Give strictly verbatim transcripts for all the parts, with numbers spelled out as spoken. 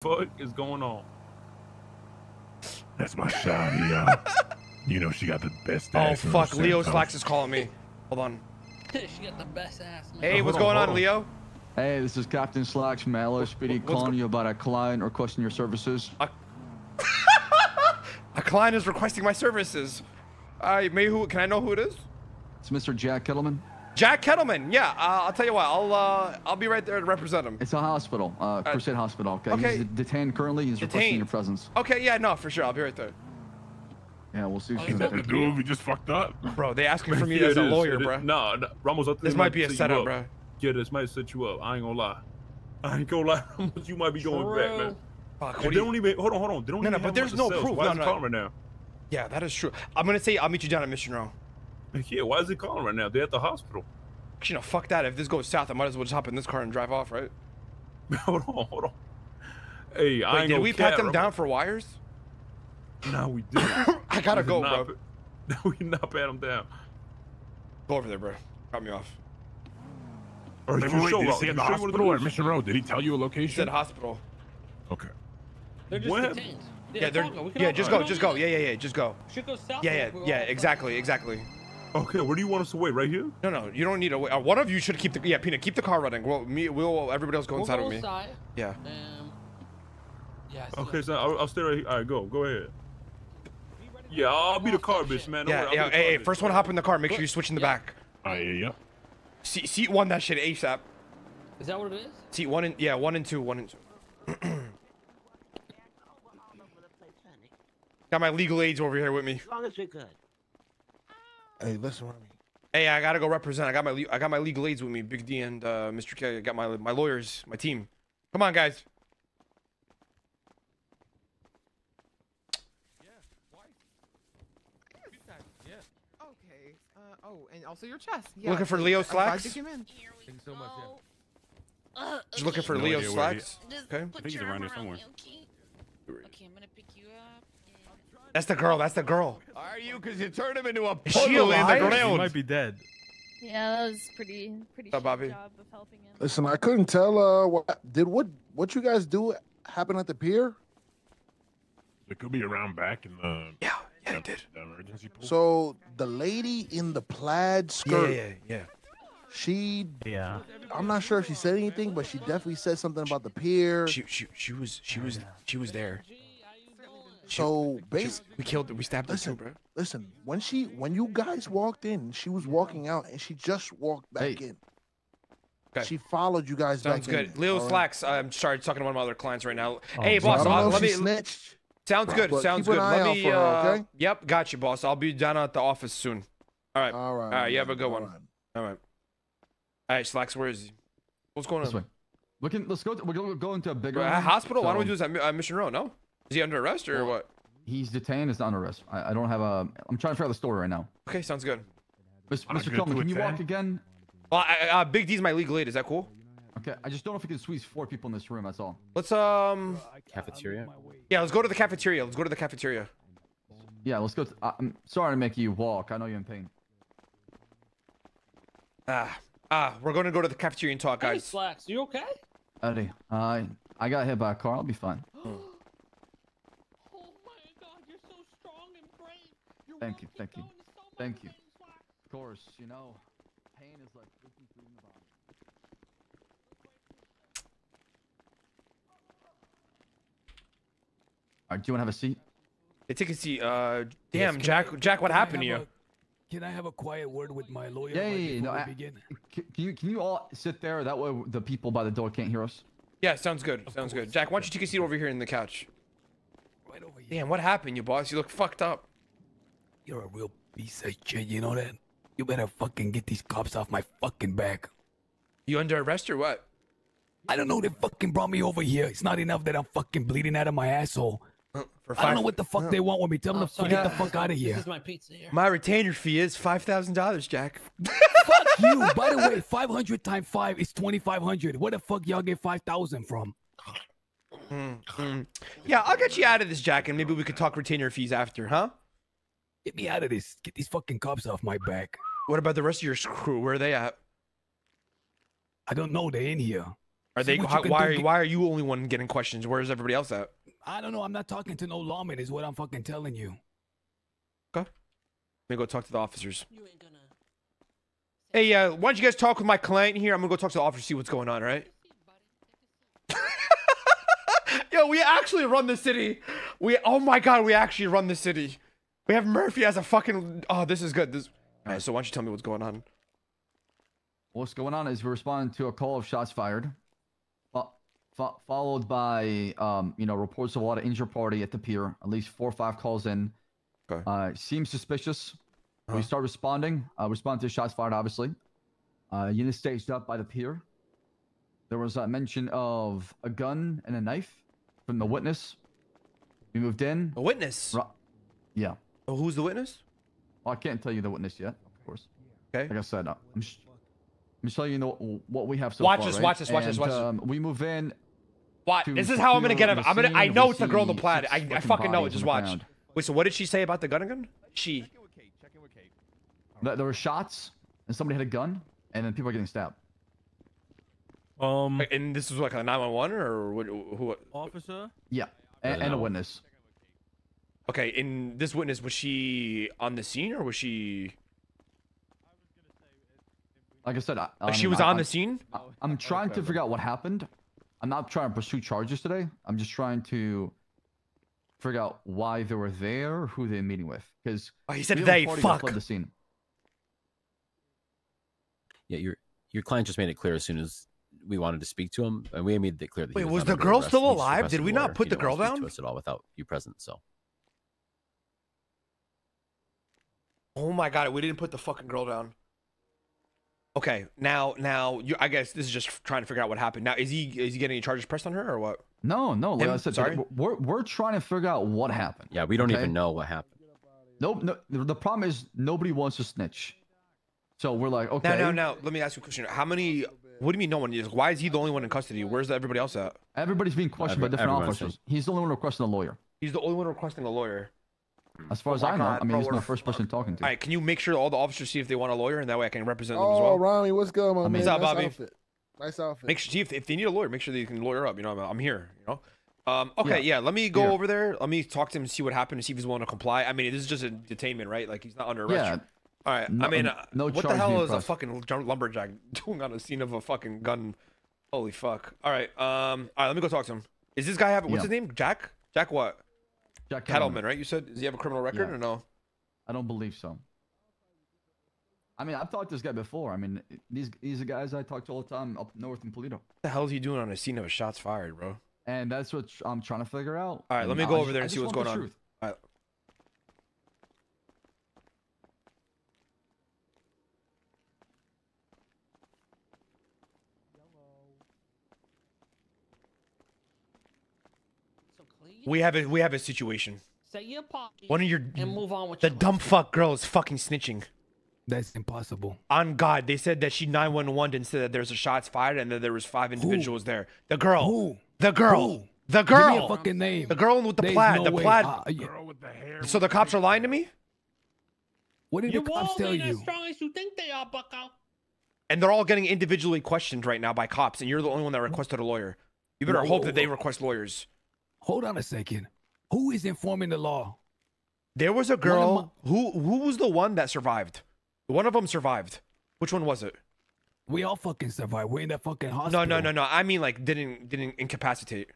fuck is going on? That's my shot, Leo. You know she got the best ass. Oh fuck, Leo Slacks is calling me. Hold on. She got the best ass. Hey, what's going on, Leo? Hey, this is Captain Slacks from Hello Speedy calling you about a client requesting your services. A, a client is requesting my services. I may who can I know who it is? It's Mister Jack Kettleman. Jack Kettleman, yeah. Uh, I'll tell you what. I'll uh, I'll be right there to represent him. It's a hospital, uh, Crusade uh, Hospital. Okay. okay. He's detained currently. He's detained. requesting your presence. Okay, yeah, no, for sure. I'll be right there. Yeah, we'll see. What nothing to do. We just fucked up, bro. They asking for me yeah, as a is, lawyer, bro. No, no, Ramos. I think this might be a setup, bro. Yeah, this might set you up. I ain't gonna lie. I ain't gonna lie, Ramos. You might be going True. back, man. Fuck. They you... don't even. Hold on, hold on. They don't no, even no, but there's no proof. Why is he calling right now? Yeah, that is true. I'm gonna say I'll meet you down at Mission Row. Yeah, why is he calling right now? They're at the hospital. You know, fuck that. If this goes south, I might as well just hop in this car and drive off, right? hold on, hold on. Hey, Wait, I ain't did we pat them Robert. down for wires? No, we didn't. I gotta we go, not, bro. No, we not pat them down. Go over there, bro. Cut me off. Or wait, wait, did he say at the hospital or at Mission Road? Did he tell you a location? He said hospital. Okay. They're just what? detained. Yeah, yeah, they're, yeah, yeah just go, just go. Yeah, yeah, yeah, just go. Should go south. Yeah, yeah, yeah, exactly, exactly. Okay, where do you want us to wait? Right here? No, no, you don't need to wait. Uh, one of you should keep the yeah, Peanut, keep the car running. Well, me, we'll everybody else go we'll inside with me. Inside. Yeah. Um, yeah. Okay, so I'll, I'll stay right here. All right, go, go ahead. Yeah, I'll be the car, bitch, man. Yeah, yeah. Hey, hey, first one, hop in the car. Make sure you switch in the back. Oh yeah, yeah. Seat, seat one, that shit ASAP. Is that what it is? Seat one and yeah, one and two, one and two. Got my legal aids over here with me. As long as we're good. Hey, listen to me. Hey, I gotta go represent. I got my I got my legal aides with me, Big D and uh, Mister K. I got my my lawyers, my team. Come on, guys. Yeah. Why? Yeah. Okay. Uh, oh, and also your chest. Yeah. Looking for Leo Slacks. Here we Thank go. So much, yeah. uh, okay. Just looking for no Leo Slacks. Okay. I think he's around here somewhere. Okay. okay, I'm gonna pick you up. That's the girl. That's the girl. Are you? Because you turned him into a puddle in the ground. She might be dead. Yeah, that was pretty, pretty good job of helping him. Listen, I couldn't tell. Uh, what did what what you guys do happen at the pier? It could be around back in the yeah, yeah, it did. The emergency pool. So the lady in the plaid skirt. Yeah, yeah, yeah. She. Yeah. I'm not sure if she said anything, but she definitely said something about the pier. She she she was she was she was there. So basically, we killed it. We stabbed listen, her, bro. Listen, when she, when you guys walked in, she was walking out, and she just walked back hey. in. Okay. She followed you guys Sounds back good. in. Sounds good. Leo right. Slacks. I'm sorry, I'm talking to one of my other clients right now. Oh, hey, boss. I don't know let if she me. Snitched. Sounds good. But Sounds good. Let me. Her, uh, okay? Yep. Got you, boss. I'll be down at the office soon. All right. All right. All right. You have a good all one. Right. All right. All right, Slacks. Where is he? What's going on? This way. We can, let's go. To, we're gonna go into a bigger uh, hospital. So, why don't we do this at uh, Mission Row? No. Is he under arrest or well, what? He's detained. He's under arrest. I, I don't have a. I'm trying to figure out the story right now. Okay, sounds good. Mister Coleman, can you walk ten. again? Well, I, uh, Big D's my legal aid. Is that cool? Okay, I just don't know if we can squeeze four people in this room. That's all. Let's um. Cafeteria. Yeah, let's go to the cafeteria. Let's go to the cafeteria. Yeah, let's go. To, uh, I'm sorry to make you walk. I know you're in pain. Ah, ah, we're gonna go to the cafeteria and talk, guys. Hey, Slacks, you okay? Eddie, I uh, I got hit by a car. I'll be fine. Thank you, thank you, thank you. Of course, you know, pain is like looking through the body. All right, do you want to have a seat? Hey, take a seat. Uh, damn, yes, Jack, I, Jack, what happened to you? A, can I have a quiet word with my lawyer? Yeah, yeah, no, I, begin? Can you can you all sit there? That way, the people by the door can't hear us. Yeah, sounds good. Of sounds course. good. Jack, why don't you take a seat over here in the couch? Right over here. Damn, what happened, you boss? You look fucked up. You're a real piece of shit, you know that? You better fucking get these cops off my fucking back. You under arrest or what? I don't know, they fucking brought me over here. It's not enough that I'm fucking bleeding out of my asshole. Uh, for five, I don't know what the fuck uh, they want with me. Tell them to get the fuck out of here. This is my pizza here. My retainer fee is five thousand dollars, Jack. Fuck you. By the way, five hundred times five is twenty-five hundred. Where the fuck y'all get five thousand from? Mm, mm. Yeah, I'll get you out of this, Jack, and maybe we could talk retainer fees after, huh? Get me out of this. Get these fucking cops off my back. What about the rest of your crew? Where are they at? I don't know. They're in here. All Are they? How, why are why are you only one getting questions? Where is everybody else at? I don't know. I'm not talking to no lawman. Is what I'm fucking telling you. Okay. Let me go talk to the officers. You ain't gonna... Hey, uh, why don't you guys talk with my client here? I'm gonna go talk to the officer, see what's going on. Right? Yo, we actually run the city. We oh my god, we actually run the city. We have Murphy as a fucking. Oh, this is good. This. All right. So why don't you tell me what's going on? What's going on is we're responding to a call of shots fired, fo fo followed by um, you know reports of a lot of injured party at the pier. At least four or five calls in. Okay. Uh, seems suspicious. Huh. We start responding. Uh, respond to shots fired, obviously. Uh, unit staged up by the pier. There was a mention of a gun and a knife from the witness. We moved in. A witness. Ra yeah. Oh, who's the witness? Well, I can't tell you the witness yet, of course. Okay. Like I said, I'm. Let me tell you know what we have so watch far. This, right? Watch this, watch and, this, watch this, watch um, this. We move in. Watch. This is how I'm gonna get him. I'm gonna. I know it's the girl in the plaid. I, I fucking know it. Just watch. Ground. Wait. So what did she say about the gun again? She. Check it with Kate. Check it with Kate. Right. There were shots, and somebody had a gun, and then people are getting stabbed. Um. And this was like a nine one one or what, who? Officer. Yeah, and, and a witness. Okay. And this witness, was she on the scene or was she? Like I said, I, I she mean, was I, on I, the scene. I, I'm trying to figure out what happened. I'm not trying to pursue charges today. I'm just trying to figure out why they were there, who they're meeting with. Because oh, he said they fuck the scene. Yeah, your your client just made it clear as soon as we wanted to speak to him, and we made it clear that. Wait, he was, was the girl arrest, still alive? Did we not put the girl down? To us at all without you present, so. Oh my god, we didn't put the fucking girl down. Okay, now, now, you, I guess this is just trying to figure out what happened. Now, is he is he getting any charges pressed on her or what? No, no, like I said, sorry. We're we're trying to figure out what happened. Yeah, we don't okay? even know what happened. Nope. No, the problem is nobody wants to snitch. So we're like, okay. No, no, no. Let me ask you a question. How many? What do you mean no one is? Why is he the only one in custody? Where's everybody else at? Everybody's being questioned Every, by different officers. Says. He's the only one requesting a lawyer. He's the only one requesting a lawyer. As far oh as I know, God, I mean, bro, he's my first person talking to. All right, can you make sure all the officers see if they want a lawyer, and that way I can represent oh, them as well? Oh, Ramee, what's good, my I mean, man? What's up, nice Bobby? Outfit. Nice outfit. Make sure see if, if they need a lawyer, make sure they can lawyer up. You know, I'm, I'm here. You know. Um. Okay. Yeah. yeah let me go yeah. over there. Let me talk to him and see what happened and see if he's willing to comply. I mean, this is just a detainment, right? Like he's not under arrest. Yeah. All right. No, I mean, no what the hell is process. a fucking lumberjack doing on a scene of a fucking gun? Holy fuck. All right. Um. All right. Let me go talk to him. Is this guy having? What's yeah. his name? Jack. Jack what? Jack Kettleman, right? You said, does he have a criminal record yeah. or no? I don't believe so. I mean, I've talked to this guy before. I mean, these these are guys I talk to all the time up north in Polito. What the hell is he doing on a scene of a shots fired, bro? And that's what I'm trying to figure out. All right, and let me go I, over there and see what's going on. Truth. All right. We have a we have a situation. Say your pocket. One of your and move on with the dumb life. fuck girl is fucking snitching. That's impossible. On God, they said that she nine one one and said that there's a shots fired and that there was five individuals Who? there. The girl. Who? The girl. Who? The girl. Give me a fucking name. The girl with the There's plaid. No the way. plaid. Uh, yeah. Girl with the hair. So the cops are lying to me. What did you the cops tell you? As strong as you think they are, Bucko. And they're all getting individually questioned right now by cops, and you're the only one that requested a lawyer. You better Whoa. hope that they request lawyers. Hold on a second. Who is informing the law? There was a girl who who was the one that survived. One of them survived. Which one was it? We all fucking survived. We're in that fucking hospital. No, no, no, no. I mean, like, didn't didn't incapacitate.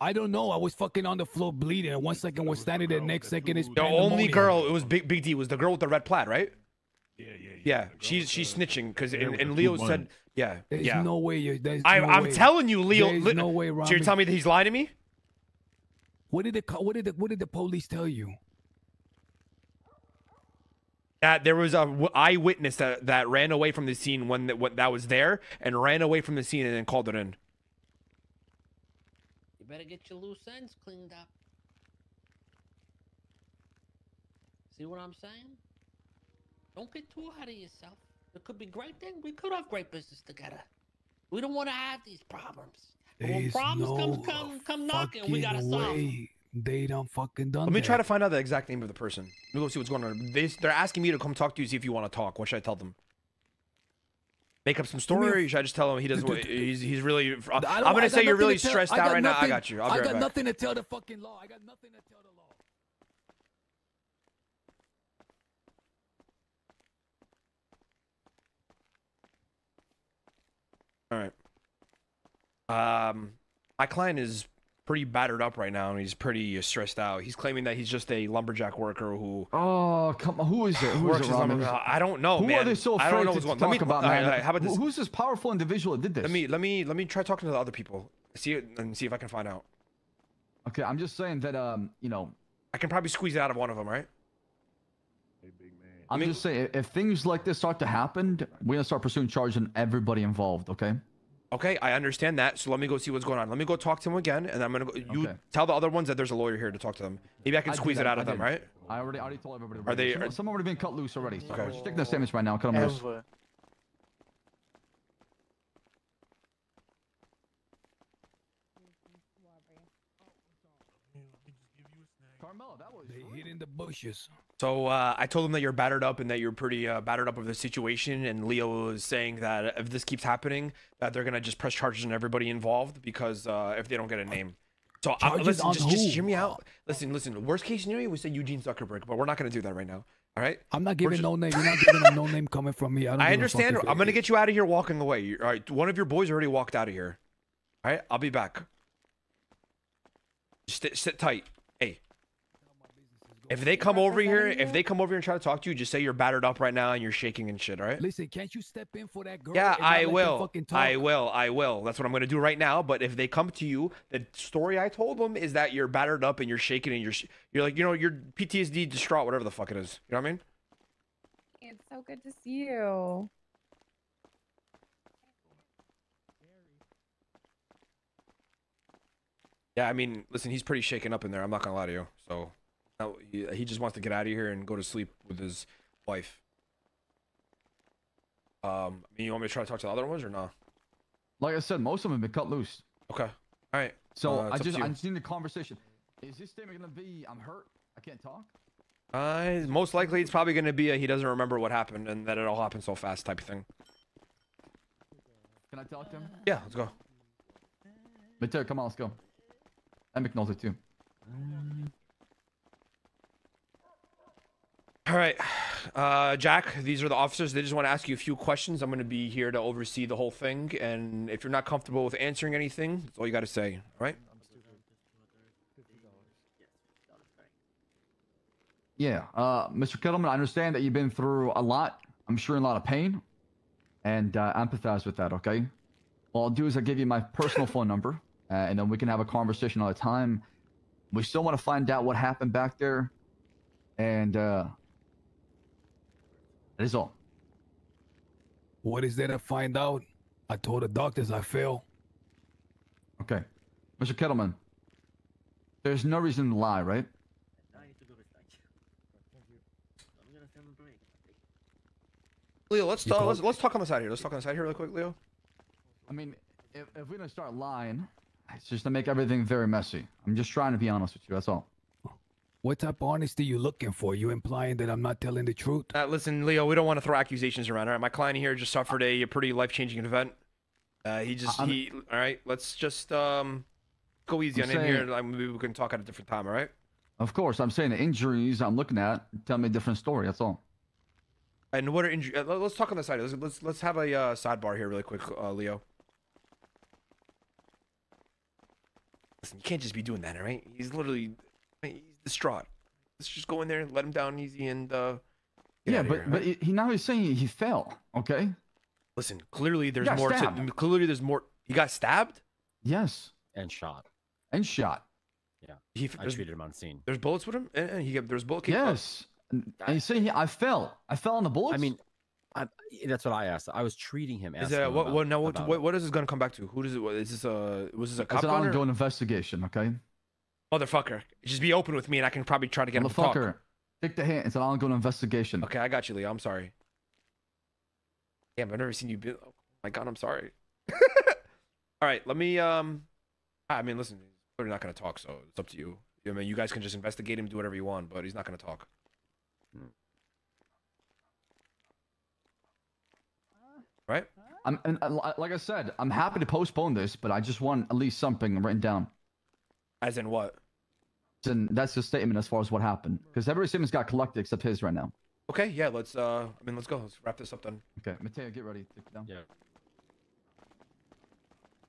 I don't know. I was fucking on the floor bleeding. One second was standing there. Next second is the only girl. It was Big Big D. Was the girl with the red plaid, right? Yeah, yeah, yeah. Yeah, she's she's snitching because and, and Leo said. Yeah, there's yeah. no way. You're, there's I, no I'm way. telling you, Leo. There's li no way, Ramee. So you're telling me that he's lying to me? What did the what did the, what did the police tell you? That there was a w eyewitness that that ran away from the scene when that what that was there and ran away from the scene and then called it in. You better get your loose ends cleaned up. See what I'm saying? Don't get too ahead of yourself. It could be great thing. We could have great business together. We don't want to have these problems. When problems no come, come, come knocking, we gotta solve them. They don't fucking done. Let me that. try to find out the exact name of the person. Let me go see what's going on. They, they're asking me to come talk to you, see if you want to talk. What should I tell them? make up some story, or should I just tell him he doesn't? Dude, he's he's really. I'm, I'm gonna I say you're really stressed out right nothing, now. I got you. I'll be I right got back. nothing to tell the fucking law. I got nothing to tell the law. All right. Um, my client is pretty battered up right now, and he's pretty stressed out. He's claiming that he's just a lumberjack worker who. Oh come on! Who is it? Who works is it? Lumber I don't know, who man. Who are they so afraid I don't know to what's talk me, about, man? All right, all right, how about this? Who's this powerful individual that did this? Let me, let me, let me try talking to the other people. See it and see if I can find out. Okay, I'm just saying that um, you know, I can probably squeeze it out of one of them, right? Hey, big man. I'm I mean, just saying, if things like this start to happen, we're gonna start pursuing charges on everybody involved. Okay. Okay, I understand that. So let me go see what's going on. Let me go talk to him again, and I'm gonna go. You okay. tell the other ones that there's a lawyer here to talk to them. Maybe I can I squeeze it out I of did. them, right? I already, I already told everybody. Are they? Some, are, some already been cut loose already. So okay. We're sticking the statements right now. Cut them loose. Carmel, that was. They hid in the bushes. So uh, I told him that you're battered up and that you're pretty uh, battered up of the situation. And Leo is saying that if this keeps happening, that they're gonna just press charges on everybody involved because uh, if they don't get a name. So I, listen, just, just hear me out. Listen, listen. Worst case scenario, we say Eugene Zuckerberg, but we're not gonna do that right now. All right? I'm not giving just... no name. You're not giving a no name coming from me. I, don't I understand. I'm gonna get you out of here walking away. All right. One of your boys already walked out of here. All right. I'll be back. Just sit, sit tight. Hey. If they come over here, if they come over here and try to talk to you, just say you're battered up right now and you're shaking and shit, all right? Listen, can't you step in for that girl? Yeah, I will. I will. I will. That's what I'm going to do right now. But if they come to you, the story I told them is that you're battered up and you're shaking and you're, sh you're like, you know, you're P T S D, distraught, whatever the fuck it is. You know what I mean? It's so good to see you. Yeah, I mean, listen, he's pretty shaken up in there. I'm not going to lie to you, so... He just wants to get out of here and go to sleep with his wife. Um, you want me to try to talk to the other ones or not? Nah? Like I said, most of them have been cut loose. Okay. All right. So uh, I just I just need a conversation. Is this statement gonna be I'm hurt, I can't talk? Uh, most likely it's probably gonna be a he doesn't remember what happened and that it all happened so fast type of thing. Can I talk to him? Yeah, let's go. Mateo, come on, let's go. And McNulty too. Um... All right, uh, Jack, these are the officers. They just want to ask you a few questions. I'm going to be here to oversee the whole thing. And if you're not comfortable with answering anything, that's all you got to say. All right? Yeah. Uh, Mister Kettleman, I understand that you've been through a lot. I'm sure in a lot of pain. And uh, empathize with that, okay? What I'll do is I'll give you my personal phone number. Uh, and then we can have a conversation all the time. We still want to find out what happened back there. And... Uh, that is all. What is there to find out? I told the doctors I fail. Okay. Mister Kettleman, there's no reason to lie, right? I need to go to I'm gonna have a break. Leo, let's talk, let's, let's talk on the side here. Let's talk on the side here real quick, Leo. I mean, if, if we don't start lying, it's just to make everything very messy. I'm just trying to be honest with you, that's all. What type of honesty are you looking for? You implying that I'm not telling the truth? Uh, listen, Leo, we don't want to throw accusations around. All right, my client here just suffered a, a pretty life-changing event. Uh, he just, I'm, he, all right, let's just um, go easy I'm on saying, in here. Like, maybe we can talk at a different time, all right? Of course, I'm saying the injuries I'm looking at tell me a different story, that's all. And what are injuries? Uh, let's talk on the side. Let's, let's, let's have a uh, sidebar here really quick, uh, Leo. Listen, you can't just be doing that, all right? He's literally... He's distraught. Let's just go in there, let him down easy, and uh yeah, but here, but right? he now he's saying he fell. Okay. Listen, clearly there's more. To, clearly there's more. He got stabbed. Yes. And shot. And shot. Yeah. He I treated him on scene. There's bullets with him, and he got there's bullet. Yes. And he's saying I fell. I fell on the bullets. I mean, I, that's what I asked. I was treating him. Is that what? About, what now? What, what? What is this gonna come back to? Who does it? Is this a? Was this a cop? It's an ongoing investigation. Okay. Motherfucker, just be open with me, and I can probably try to get him to talk. Motherfucker, take the hand. It's an ongoing investigation. Okay, I got you, Leo. I'm sorry. Damn, I've never seen you. Be oh my God, I'm sorry. All right, let me. Um, I mean, listen, we're not gonna talk, so it's up to you. I mean, you guys can just investigate him, do whatever you want, but he's not gonna talk. Right? I'm, and, uh, like I said, I'm happy to postpone this, but I just want at least something written down. As in what? And that's the statement as far as what happened, because every statement's got collected except his right now. Okay, yeah, let's. Uh, I mean, let's go. Let's wrap this up then. Okay, Mateo, get ready. Take it down. Yeah.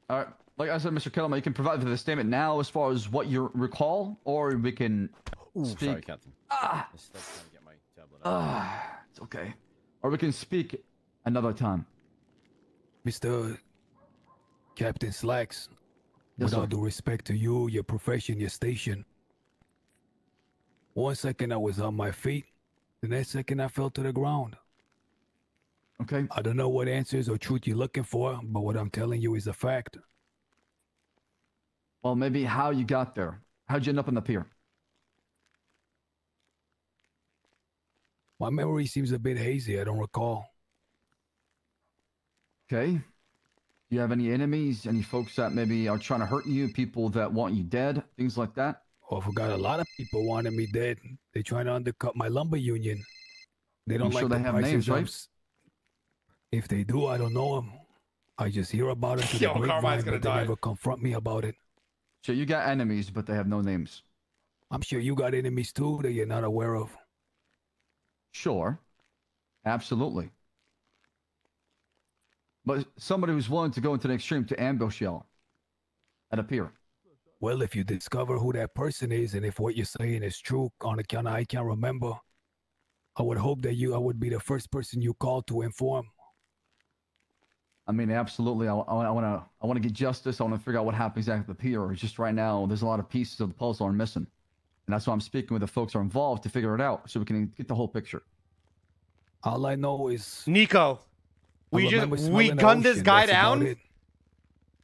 All right. Like I said, Mister Kettleman, you can provide for the statement now as far as what you recall, or we can. Ooh, speak. Sorry, Captain. Ah. I'm still trying to get my tablet out. Ah, it's okay. Or we can speak another time. Mister Captain Slacks, yes, with all due respect to you, your profession, your station. One second I was on my feet, the next second I fell to the ground. Okay. I don't know what answers or truth you're looking for, but what I'm telling you is a fact. Well, maybe how you got there. How'd you end up on the pier? My memory seems a bit hazy, I don't recall. Okay. Do you have any enemies? Any folks that maybe are trying to hurt you? People that want you dead? Things like that? Oh, I forgot a lot of people wanted me dead. They're trying to undercut my lumber union. They don't I'm like sure the they have names, right? If they do, I don't know them. I just hear about it. Yo, Carmine's gonna die. They never confront me about it. So you got enemies, but they have no names. I'm sure you got enemies too that you're not aware of. Sure. Absolutely. But somebody who's willing to go into the extreme to ambush y'all at a pier. Well, if you discover who that person is, and if what you're saying is true, on account I can't remember, I would hope that you, I would be the first person you call to inform. I mean, absolutely. I want to, I want to get justice. I want to figure out what happens after the pier. Just right now, there's a lot of pieces of the puzzle are missing, and that's why I'm speaking with the folks who are involved to figure it out, so we can get the whole picture. All I know is Nico. We just we gunned this guy down,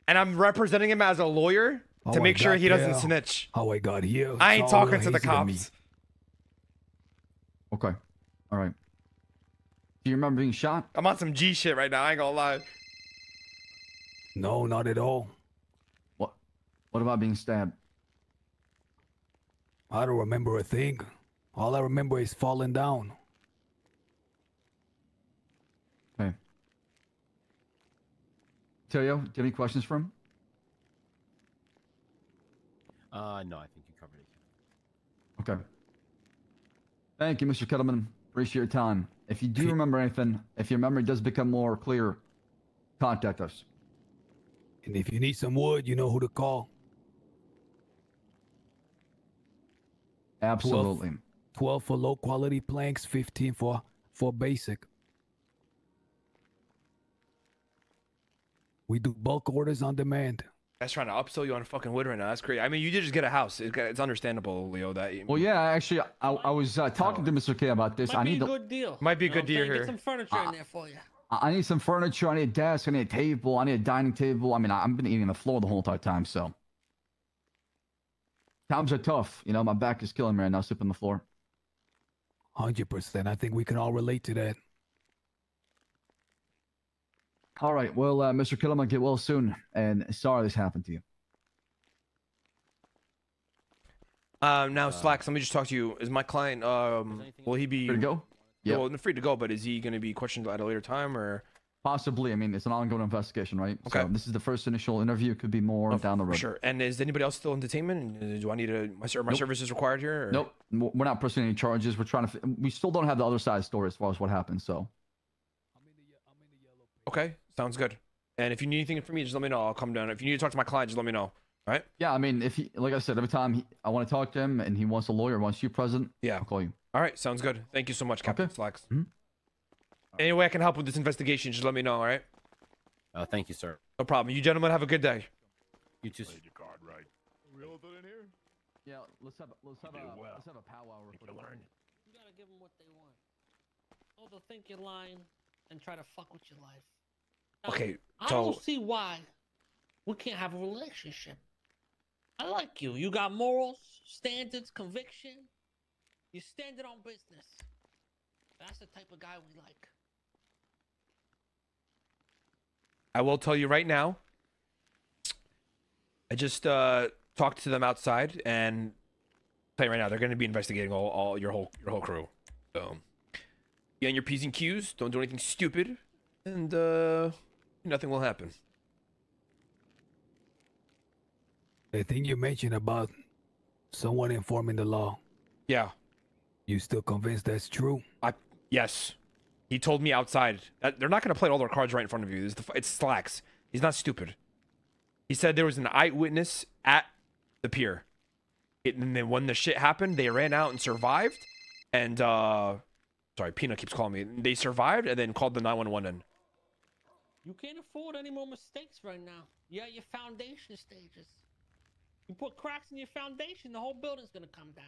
and I'm representing him as a lawyer. How to make I sure he doesn't here. snitch. How I got here. I ain't talking to the cops. Okay. All right. Do you remember being shot? I'm on some G shit right now. I ain't gonna lie. No, not at all. What? What about being stabbed? I don't remember a thing. All I remember is falling down. Okay. Teo, do you have any questions for him? Uh, no, I think you covered it. Okay. Thank you, Mister Kettleman. Appreciate your time. If you do remember anything, if your memory does become more clear, contact us. And if you need some wood, you know who to call. Absolutely. twelve, twelve for low quality planks, fifteen for, for basic. We do bulk orders on demand. That's trying to upsell you on fucking wood right now. That's crazy. I mean, you did just get a house. It's understandable, Leo. That well, yeah. Actually, I, I was uh, talking to Mister K about this. Might I need be a good deal. Might be a good deal here. Get some furniture I, in there for you. I need some furniture. I need a desk. I need a table. I need a dining table. I mean, I've been eating on the floor the whole entire time. So times are tough. You know, my back is killing me right now. Sleeping on the floor. Hundred percent. I think we can all relate to that. All right, well, uh, Mister Kettleman, get well soon, and sorry this happened to you. Um, now, uh, Slacks, let me just talk to you. Is my client, um, will he be... Free to go? Yeah. Well, free to go, but is he going to be questioned at a later time, or...? Possibly. I mean, it's an ongoing investigation, right? Okay. So this is the first initial interview. It could be more oh, down the road. Sure. And is anybody else still in detainment? Do I need a... My, are my nope. services required here? Or? Nope. We're not pursuing any charges. We're trying to... We still don't have the other side's story as far as what happened, so... Okay, sounds good. And if you need anything from me, just let me know. I'll come down. If you need to talk to my client, just let me know. All right? Yeah, I mean, if he, like I said, every time he, I want to talk to him and he wants a lawyer, wants you present, yeah, I'll call you. All right, sounds good. Thank you so much, Captain okay. Slacks. Mm-hmm. Any way I can help with this investigation, just let me know, all right? Uh, thank you, sir. No problem. You gentlemen have a good day. You too. Played your card right. We all done in here? Yeah, let's have, let's have, a, well. let's have a powwow. You, you gotta give them what they want. Oh, they'll think you're lying and try to fuck with your life. Now, okay, so... I don't see why we can't have a relationship. I like you. You got morals, standards, conviction. You standing on business. That's the type of guy we like. I will tell you right now. I just uh, talked to them outside, and I'll tell you right now, they're going to be investigating all, all your whole your whole crew. So, get on your P's and Q's. Don't do anything stupid. And, uh, you nothing will happen. The thing you mentioned about someone informing the law. Yeah. You still convinced that's true? I yes. He told me outside. That they're not going to play all their cards right in front of you. It's, the, it's Slacks. He's not stupid. He said there was an eyewitness at the pier. It, and then when the shit happened, they ran out and survived. And, uh... sorry, Peanut keeps calling me. They survived and then called the nine one one in. You can't afford any more mistakes right now. You're at your foundation stages. You put cracks in your foundation, the whole building's gonna come down.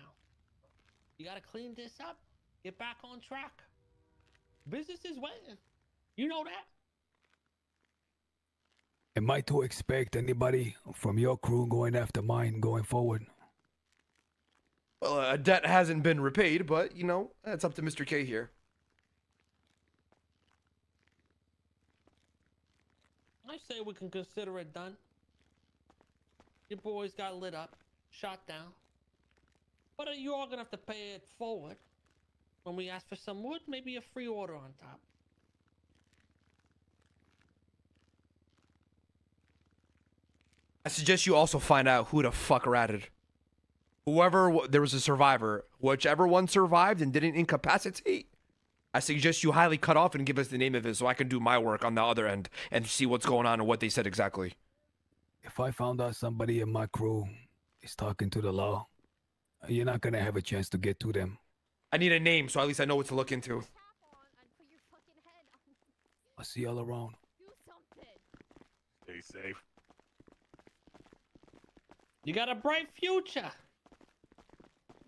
You gotta clean this up. Get back on track. Business is waiting. You know that. Am I to expect anybody from your crew going after mine going forward? Well, a uh, debt hasn't been repaid, but, you know, that's up to Mister K here. I say we can consider it done. Your boys got lit up, shot down. But uh, you're all going to have to pay it forward. When we ask for some wood, maybe a free order on top. I suggest you also find out who the fuck ratted. Whoever, there was a survivor. Whichever one survived and didn't incapacitate, I suggest you highly cut off and give us the name of it so I can do my work on the other end and see what's going on and what they said exactly. If I found out somebody in my crew is talking to the law, you're not going to have a chance to get to them. I need a name so at least I know what to look into. I'll see y'all around. Stay safe. You got a bright future.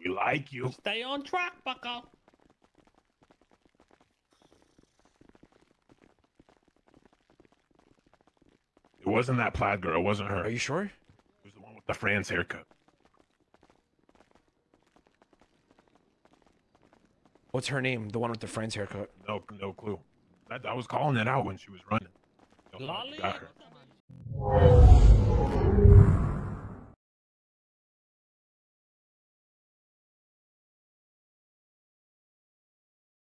We like you. Stay on track, bucko. It wasn't that plaid girl. It wasn't her. Are you sure? It was the one with the Franz haircut. What's her name? The one with the Franz haircut? No, no clue. I, I was calling it out when she was running. Lolly? Got her.